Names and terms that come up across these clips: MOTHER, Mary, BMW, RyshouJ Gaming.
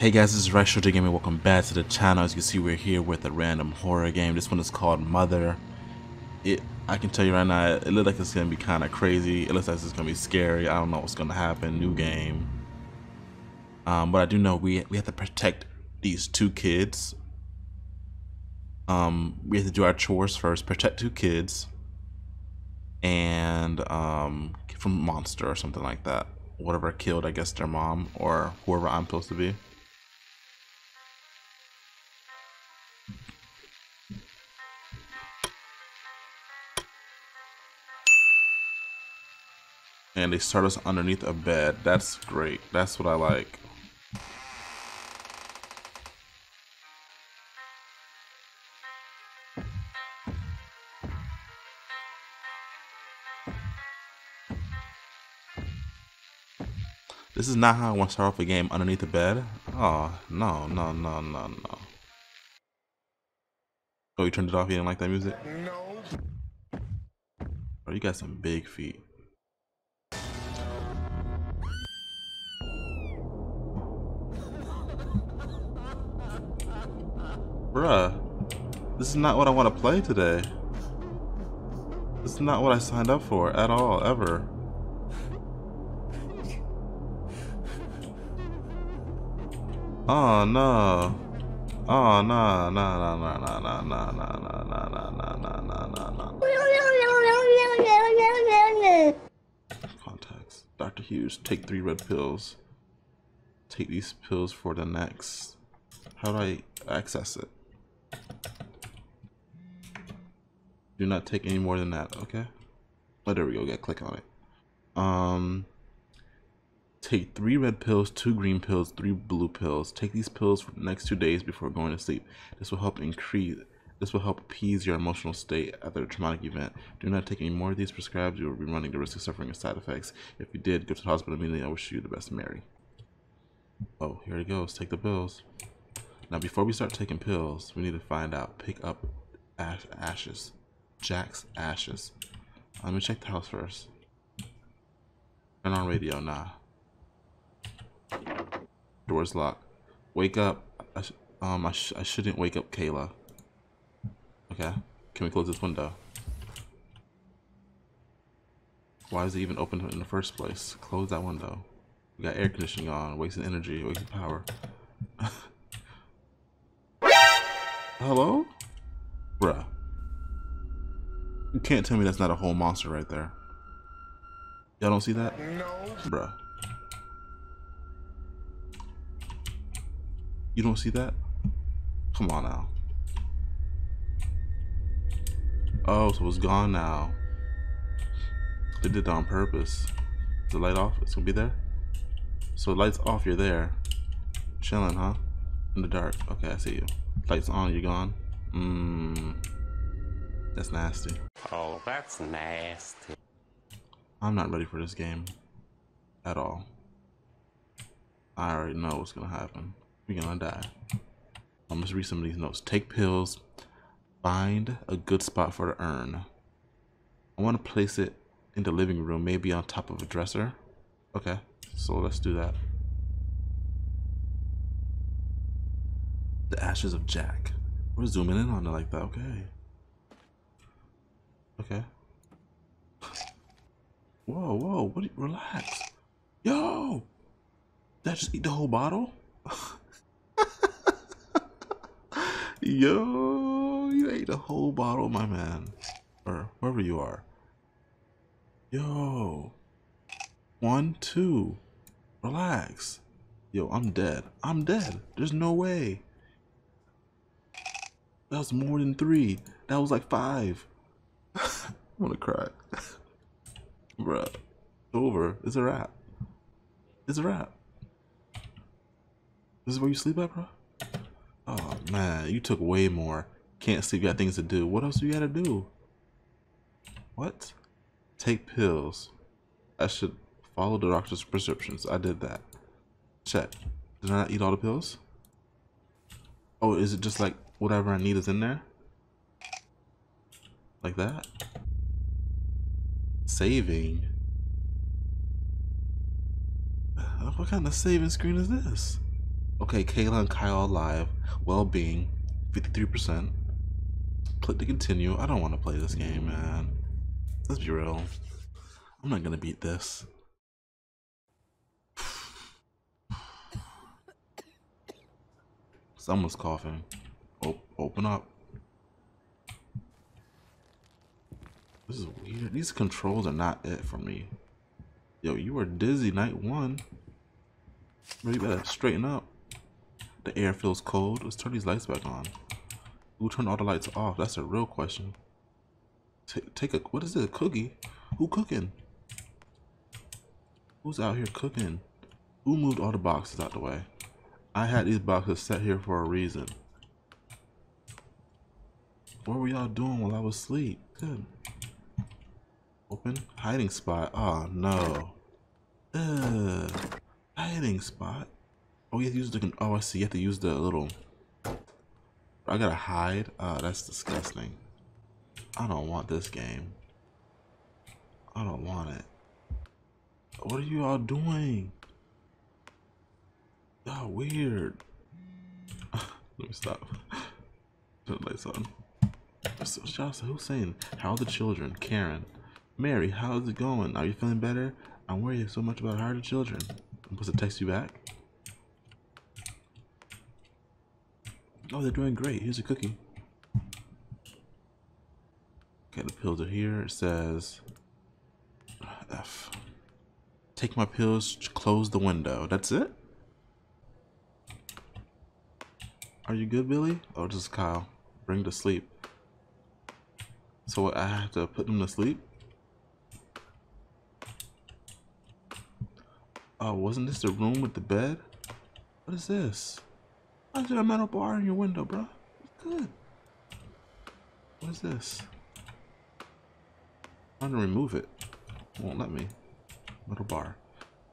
Hey guys, this is RyshouJ Gaming. Welcome back to the channel. As you can see, we're here with a random horror game. This one is called Mother. I can tell you right now, it looks like it's gonna be kind of crazy. It looks like it's gonna be scary. I don't know what's gonna happen. New game, but I do know we have to protect these two kids. We have to do our chores first. Protect two kids, and from a monster or something like that. Whatever killed, I guess, their mom or whoever I'm supposed to be. And they start us underneath a bed. That's great. That's what I like. This is not how I want to start off a game, underneath a bed. Oh, no, no, no, no, no. Oh, you turned it off? You didn't like that music? No. Oh, you got some big feet. Bruh, this is not what I want to play today. This is not what I signed up for at all, ever. Oh no. Oh no, no, no, no, no, no, no, no, no, no, no, no, no, no, no. Contacts. Dr. Hughes, take 3 red pills. Take these pills for the next. How do I access it? Do not take any more than that, okay? Oh, there we go, click on it. Take 3 red pills, 2 green pills, 3 blue pills. Take these pills for the next 2 days before going to sleep. This will help appease your emotional state after a traumatic event. Do not take any more of these prescribed. You will be running the risk of suffering side effects. If you did, go to the hospital immediately. I wish you the best, Mary. Oh, here it goes. Take the pills. Now, before we start taking pills, we need to find out. Pick up ashes. Jack's ashes. Let me check the house first. Turn on radio. Nah. Door's locked. Wake up. I shouldn't wake up Kayla. Okay. Can we close this window? Why is it even open in the first place? Close that window. We got air conditioning on. Wasting energy. Wasting power. Hello? Bruh. You can't tell me that's not a whole monster right there. Y'all don't see that? No. Bruh. You don't see that? Come on now. Oh, so it's gone now. They did that on purpose. Is the light off? It's gonna be there? So light's off, you're there. Chilling, huh? In the dark. Okay, I see you. Light's on, you're gone. That's nasty. Oh, that's nasty. I'm not ready for this game. At all. I already know what's gonna happen. We're gonna die. I'm just reading some of these notes. Take pills. Find a good spot for the urn. I want to place it in the living room, maybe on top of a dresser. Okay, so let's do that. The ashes of Jack. We're zooming in on it like that. Okay. Okay. Whoa, whoa. What? Relax. Yo. Did I just eat the whole bottle? Yo, you ate a whole bottle, my man, or wherever you are. Yo, 1, 2, relax. Yo, I'm dead. I'm dead. There's no way. That was more than 3. That was like 5. I'm gonna cry, bruh. It's over. It's a wrap. It's a wrap. This is where you sleep at, bro. Oh man, you took way more. Can't sleep, got things to do. What else you gotta do? What? Take pills. I should follow the doctor's prescriptions. I did that. Check. Did I not eat all the pills? Oh, is it just like whatever I need is in there? Like that? Saving. What kind of saving screen is this? Okay, Kayla and Kyle live. Well-being, 53%. Click to continue. I don't want to play this game, man. Let's be real. I'm not gonna beat this. Someone's coughing. Open up. This is weird. These controls are not it for me. Yo, you were dizzy night one. Bro, you better straighten up. The air feels cold. Let's turn these lights back on. Who turned all the lights off? That's a real question. Take a, what is it, a cookie? Who cooking? Who's out here cooking? Who moved all the boxes out the way? I had these boxes set here for a reason. What were y'all doing while I was asleep? Good. Open. Hiding spot. Oh, no. Ugh. Hiding spot. Oh, you have to use the, oh, I see. You have to use the little, I gotta hide. That's disgusting. I don't want this game. I don't want it. What are you all doing? Y'all weird. Let me stop. Turn the lights on. Who's saying, how are the children? Karen. Mary, how's it going? Are you feeling better? I'm worried so much about how are the children. I'm supposed to text you back. Oh, they're doing great. Here's a cookie. Okay, the pills are here. It says, F. Take my pills, close the window. That's it? Are you good, Billy? Oh, this is Kyle. Bring to sleep. So what, I have to put them to sleep? Oh, wasn't this the room with the bed? What is this? Why is there a metal bar in your window, bro? It's good. What is this? I'm trying to remove it. It won't let me. Metal bar.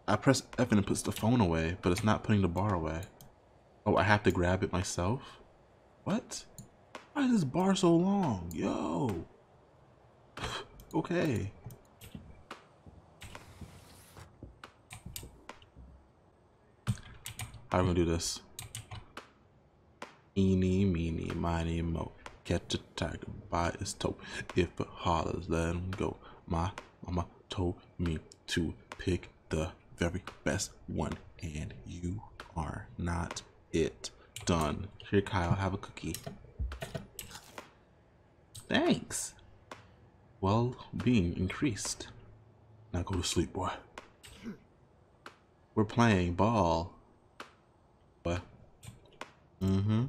I press F and it puts the phone away, but it's not putting the bar away. Oh, I have to grab it myself? What? Why is this bar so long? Yo. Okay. How are we gonna do this? Eeny, meeny, miny, mo. Catch a tiger by its toe. If it hollers, let him go. My mama told me to pick the very best one, and you are not it. Done. Here, Kyle, have a cookie. Thanks. Well-being increased. Now go to sleep, boy. We're playing ball. Boy. Mm-hmm.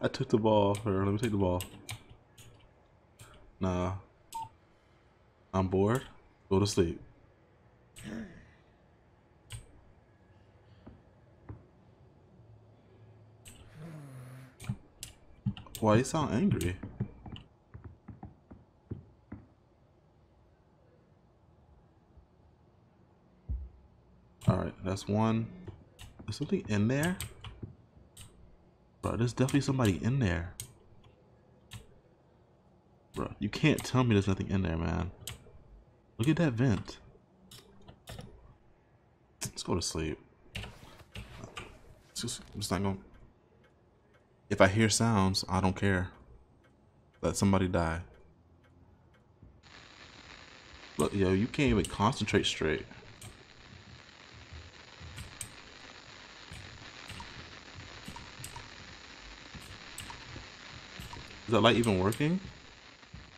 I took the ball off her. Let me take the ball. Nah. I'm bored. Go to sleep. Why you sound angry? Alright, that's one. There's something in there? Bro, there's definitely somebody in there. Bro, you can't tell me there's nothing in there, man. Look at that vent. Let's go to sleep. I'm just not going. If I hear sounds, I don't care. Let somebody die. Look, yo, you can't even concentrate straight. Is that light even working?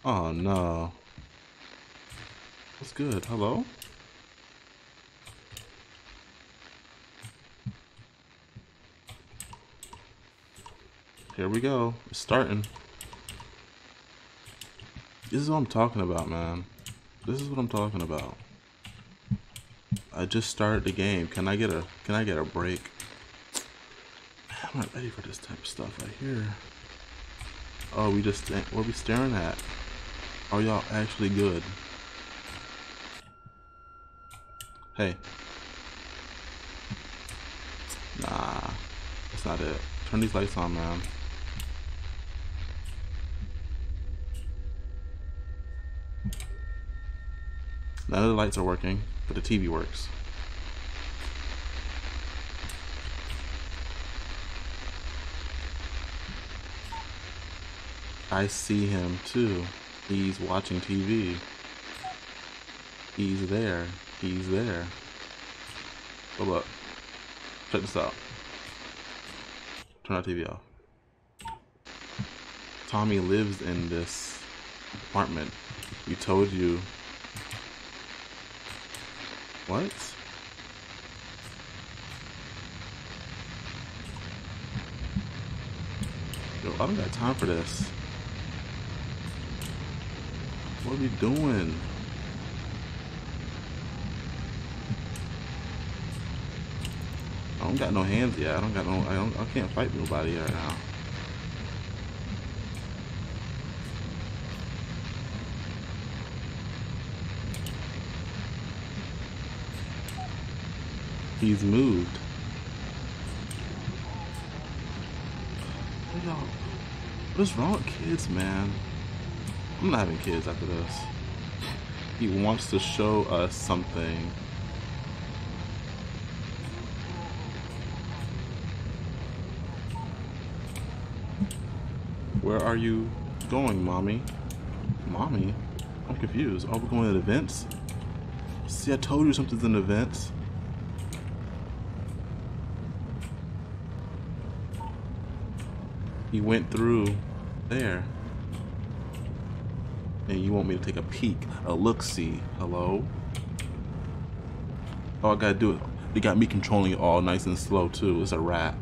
Oh no. What's good? Hello? Here we go. It's starting. This is what I'm talking about, man. This is what I'm talking about. I just started the game. Can I get a break? I'm not ready for this type of stuff right here. Oh, we just, what are we staring at? Are y'all actually good? Hey. Nah, that's not it. Turn these lights on, man. None of the lights are working, but the TV works. I see him too. He's watching TV. He's there. He's there. But look. Check this out. Turn our TV off. Tommy lives in this apartment. We told you. What? Yo, I don't got time for this. What are we doing? I don't got no hands yet. I can't fight nobody right now. He's moved. What is wrong with kids, man? I'm not having kids after this. He wants to show us something. Where are you going, mommy? Mommy? I'm confused. Are we going to events? See, I told you something's in events. He went through there. And you want me to take a peek, a look-see. Hello? All I gotta do is, they got me controlling it all nice and slow too. It's a rat.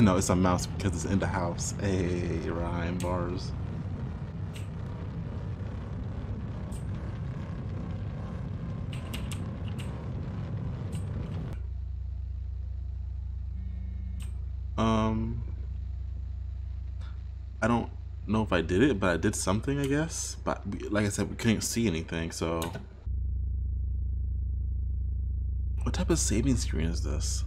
No, it's a mouse because it's in the house. Hey, rhyme bars. I don't know if I did it, but I did something, I guess. But like I said, we couldn't see anything, so. What type of saving screen is this?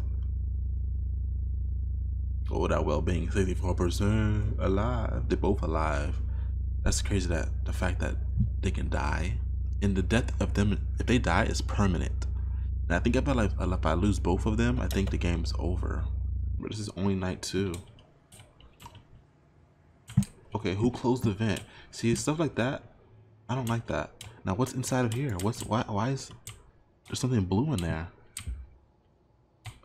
Oh, that well-being, 64% alive. They're both alive. That's crazy, that the fact that they can die. And the death of them, if they die, is permanent. And I think if I lose both of them, I think the game's over. But this is only night 2. Okay, who closed the vent? See, stuff like that, I don't like that. Now, what's inside of here? Why is there something blue in there?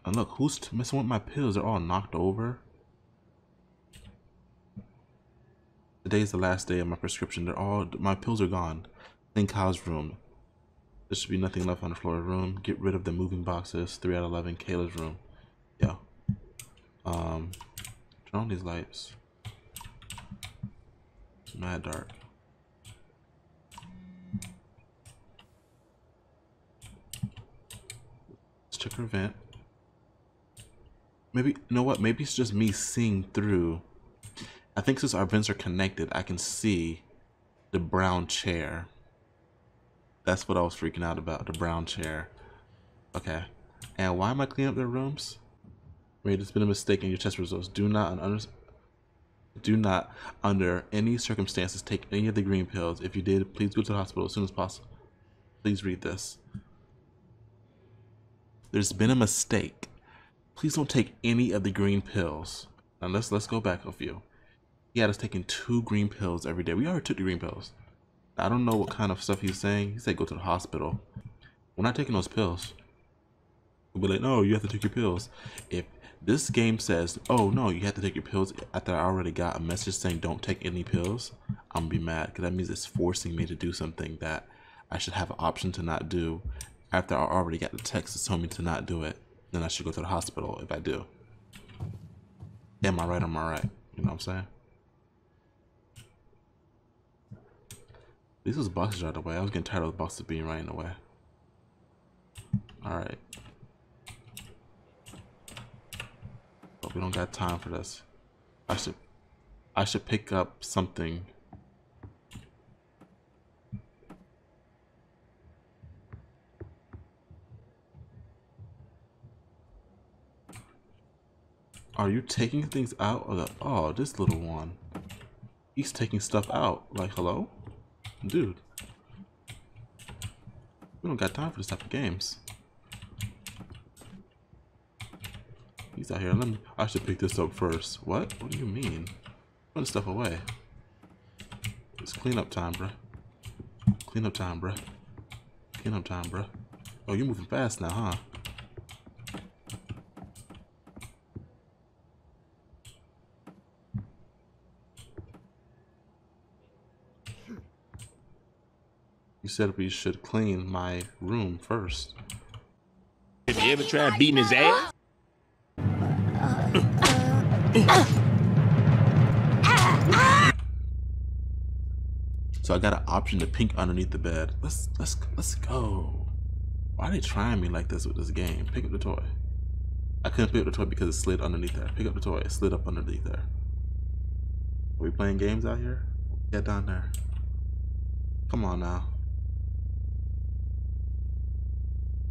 And look, who's messing with my pills? They're all knocked over. Today's the last day of my prescription. My pills are gone. In Kyle's room. There should be nothing left on the floor of the room. Get rid of the moving boxes. 3 out of 11, Kayla's room. Yeah. Turn on these lights. Mad dark. Let's check her vent. Maybe, you know what? Maybe it's just me seeing through. I think since our vents are connected, I can see the brown chair. That's what I was freaking out about, the brown chair. Okay. And why am I cleaning up their rooms? Wait, it's been a mistake in your test results. Do not, under any circumstances, take any of the green pills. If you did, please go to the hospital as soon as possible. Please read this. There's been a mistake. Please don't take any of the green pills. And let's go back a few. He had us taking 2 green pills every day. We already took the green pills. I don't know what kind of stuff he's saying. He said go to the hospital. We're not taking those pills. We'll be like, no, you have to take your pills. If this game says, oh no, you have to take your pills after I already got a message saying don't take any pills, I'm gonna be mad, because that means it's forcing me to do something that I should have an option to not do after I already got the text that told me to not do it. Then I should go to the hospital if I do. Am I right? Am I right? You know what I'm saying? These was boxes right away. I was getting tired of the boxes being right in the way. Alright. But we don't got time for this. I should pick up something. Are you taking things out of the, oh, this little one. He's taking stuff out. Like, hello? Dude. We don't got time for this type of games. He's out here. Let me, I should pick this up first. What? What do you mean? Put this stuff away. It's cleanup time, bruh. Cleanup time, bruh. Cleanup time, bruh. Oh, you're moving fast now, huh? You said we should clean my room first. Have you ever tried beating his ass? So I got an option to pink underneath the bed. Let's go. Why are they trying me like this with this game? Pick up the toy. I couldn't pick up the toy because it slid underneath there. Pick up the toy. It slid up underneath there. Are we playing games out here? Get down there. Come on now.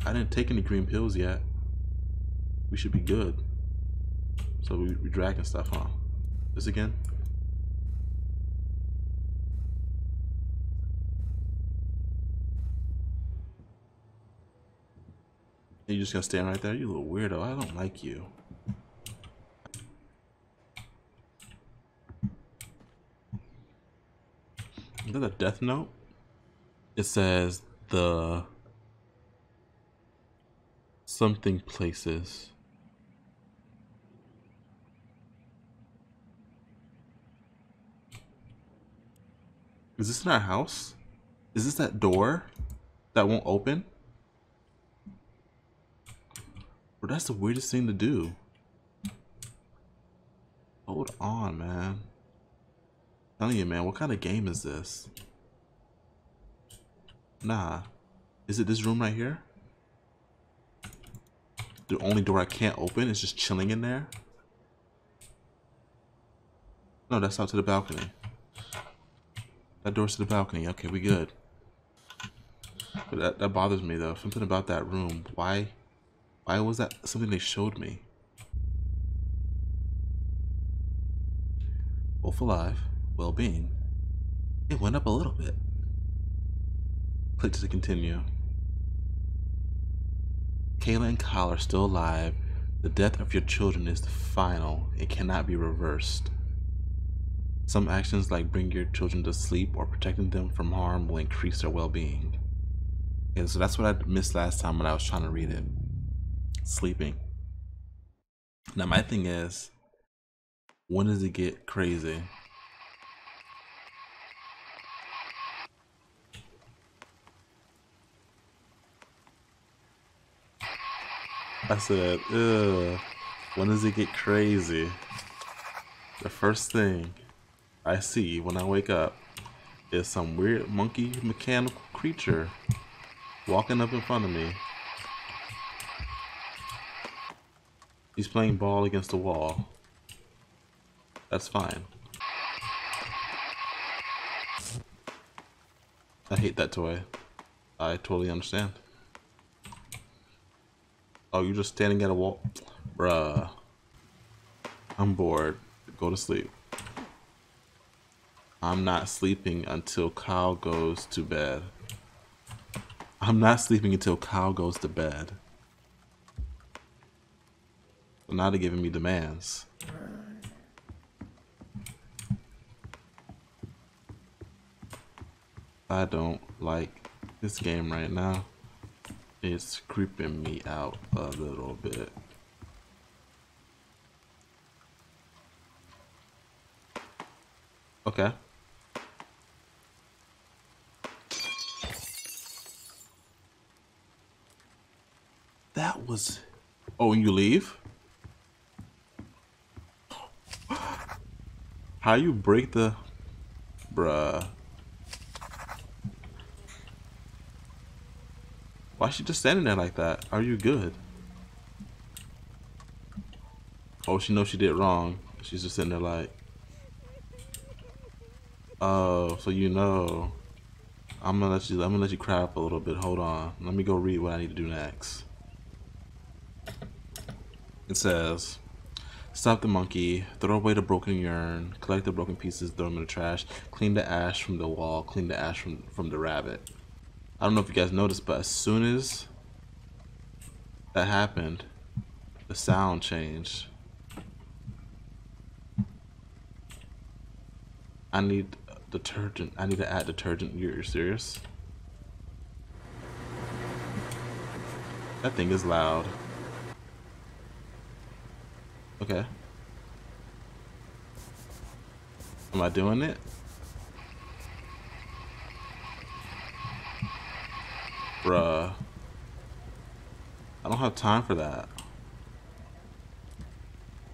I didn't take any green pills yet. We should be good. So we dragging stuff, huh? This again? You're just gonna stand right there? You little weirdo. I don't like you. Is that a death note? It says the something places. Is this in our house? Is this that door that won't open? Bro, that's the weirdest thing to do. Hold on, man. I'm telling you, man, what kind of game is this? Nah. Is it this room right here? The only door I can't open is just chilling in there? No, that's out to the balcony. That door's to the balcony. Okay, we good. But that bothers me though. Something about that room. Why was that something they showed me? Both alive, well-being. It went up a little bit. Click to continue. Kayla and Kyle are still alive. The death of your children is the final. It cannot be reversed. Some actions like bringing your children to sleep or protecting them from harm will increase their well-being. Okay, so that's what I missed last time when I was trying to read it. Sleeping. Now my thing is, when does it get crazy? I said, ugh, when does it get crazy? The first thing I see when I wake up is some weird monkey mechanical creature walking up in front of me. He's playing ball against the wall. That's fine. I hate that toy. I totally understand. Oh, you're just standing at a wall? Bruh. I'm bored. Go to sleep. I'm not sleeping until Kyle goes to bed. I'm not sleeping until Kyle goes to bed. Well, now they're giving me demands. I don't like this game right now. It's creeping me out a little bit. Okay. That was... Oh, and you leave? How you break the... Bruh. Why is she just standing there like that? Are you good? Oh, she knows she did wrong. She's just sitting there like... Oh, so you know... I'm gonna let you cry up a little bit. Hold on. Let me go read what I need to do next. It says, stop the monkey, throw away the broken urn, collect the broken pieces, throw them in the trash, clean the ash from the wall, clean the ash from the rabbit. I don't know if you guys noticed, but as soon as that happened, the sound changed. I need detergent. I need to add detergent. You're serious? That thing is loud. Okay. Am I doing it? Bruh. I don't have time for that.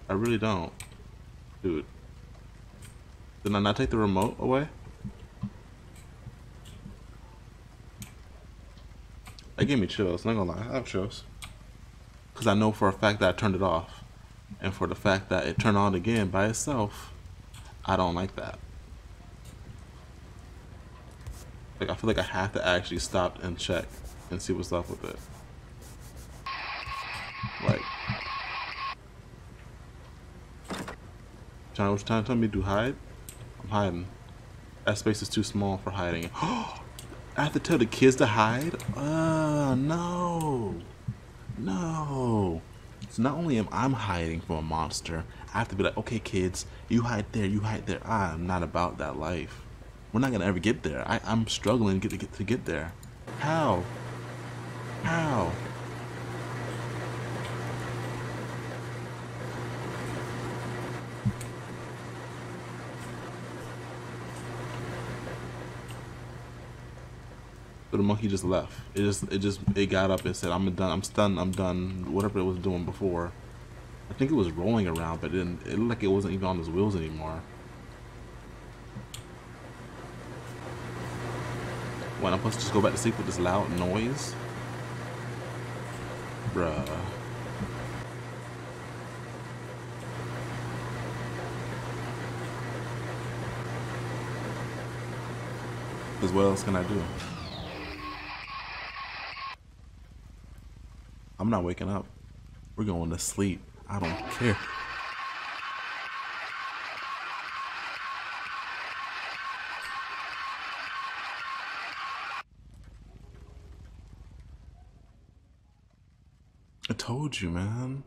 I really don't. Dude. Did I not take the remote away? That gave me chills, not gonna lie, I have chills. Cause I know for a fact that I turned it off. And for the fact that it turned on again by itself, I don't like that. Like, I feel like I have to actually stop and check and see what's up with it. Like, John was trying to tell me to hide. I'm hiding. That space is too small for hiding. Oh, I have to tell the kids to hide? No. No. So not only am I hiding from a monster, I have to be like, okay kids, you hide there, you hide there. I'm not about that life. We're not gonna ever get there. I'm struggling to get there. How? How? But the monkey just left. It got up and said, I'm done, whatever it was doing before. I think it was rolling around, but then it looked like it wasn't even on its wheels anymore. What, I'm supposed to just go back to sleep with this loud noise? Bruh. Because what else can I do? I'm not waking up. We're going to sleep. I don't care. I told you, man.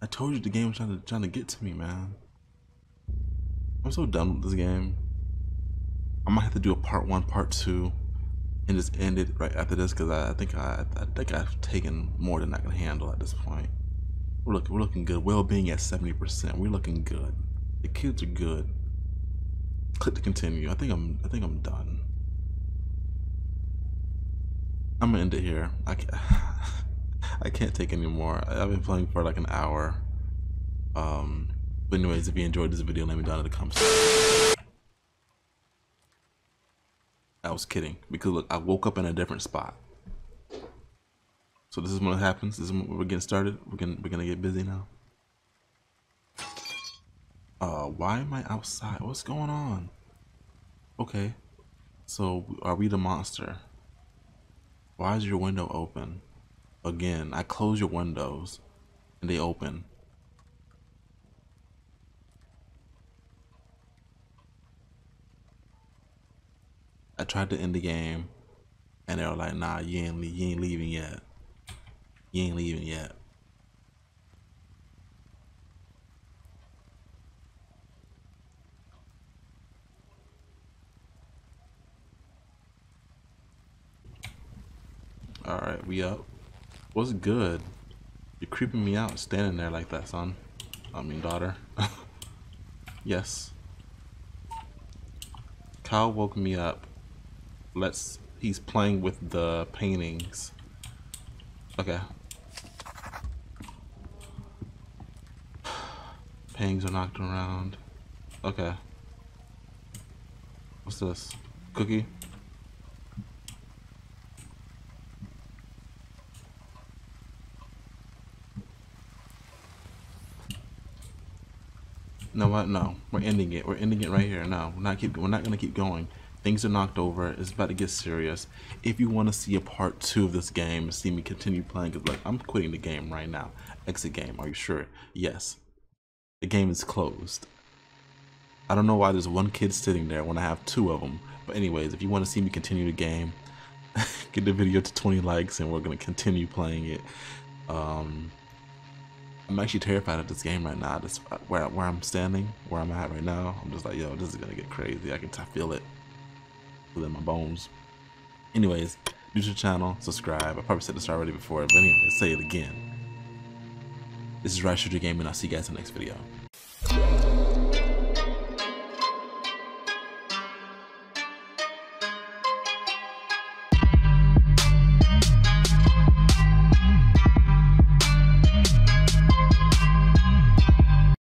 I told you the game was trying to get to me, man. I'm so done with this game. I might have to do a part 1, part 2. And just end it right after this, because I think I've taken more than I can handle at this point. We're looking good. Well-being at 70%. We're looking good. The kids are good. Click to continue. I think I'm done. I'm gonna end it here. I can't take any more. I've been playing for like an hour. But anyways, if you enjoyed this video, let me down in the comments. I was kidding, because look, I woke up in a different spot. So this is when it happens. This is when we're getting started. We're gonna get busy now. Why am I outside? What's going on? Okay, so are we the monster? Why is your window open? Again, I close your windows and they open. I tried to end the game, and they were like, nah, you ain't leaving yet. You ain't leaving yet. Alright, we up. What's good? You're creeping me out standing there like that, son. I mean, daughter. Yes. Kyle woke me up. He's playing with the paintings. Okay. Paintings are knocked around. Okay. What's this? Cookie? No, what? No. We're ending it. We're ending it right here. No, we're not gonna keep going. Things are knocked over. It's about to get serious. If you want to see a part 2 of this game and see me continue playing, because like, I'm quitting the game right now. Exit game. Are you sure? Yes. The game is closed. I don't know why there's one kid sitting there when I have 2 of them. But anyways, if you want to see me continue the game, get the video to 20 likes and we're gonna continue playing it. I'm actually terrified of this game right now. That's where I'm standing, where I'm at right now. I'm just like, yo, this is gonna get crazy. I feel it within my bones. Anyways, new to the channel, subscribe. I probably said this already before, but anyway, let's say it again. This is RyshouJ Gaming. I'll see you guys in the next video.